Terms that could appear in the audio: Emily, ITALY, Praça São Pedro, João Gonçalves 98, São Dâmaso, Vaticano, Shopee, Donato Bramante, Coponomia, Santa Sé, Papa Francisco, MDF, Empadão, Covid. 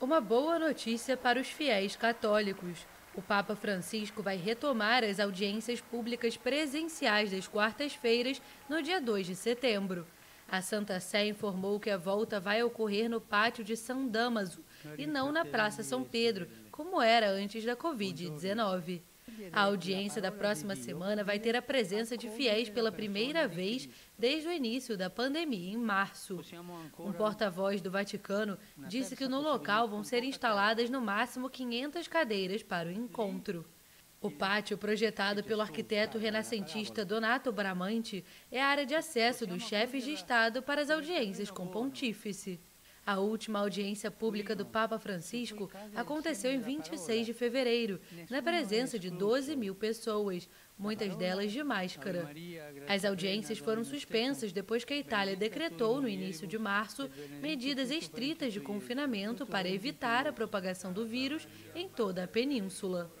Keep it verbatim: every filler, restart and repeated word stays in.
Uma boa notícia para os fiéis católicos. O Papa Francisco vai retomar as audiências públicas presenciais das quartas-feiras no dia dois de setembro. A Santa Sé informou que a volta vai ocorrer no pátio de São Dâmaso e não na Praça São Pedro, como era antes da Covid dezenove. A audiência da próxima semana vai ter a presença de fiéis pela primeira vez desde o início da pandemia, em março. Um porta-voz do Vaticano disse que no local vão ser instaladas no máximo quinhentas cadeiras para o encontro. O pátio, projetado pelo arquiteto renascentista Donato Bramante, é a área de acesso dos chefes de Estado para as audiências com o pontífice. A última audiência pública do Papa Francisco aconteceu em vinte e seis de fevereiro, na presença de doze mil pessoas, muitas delas de máscara. As audiências foram suspensas depois que a Itália decretou, no início de março, medidas estritas de confinamento para evitar a propagação do vírus em toda a península.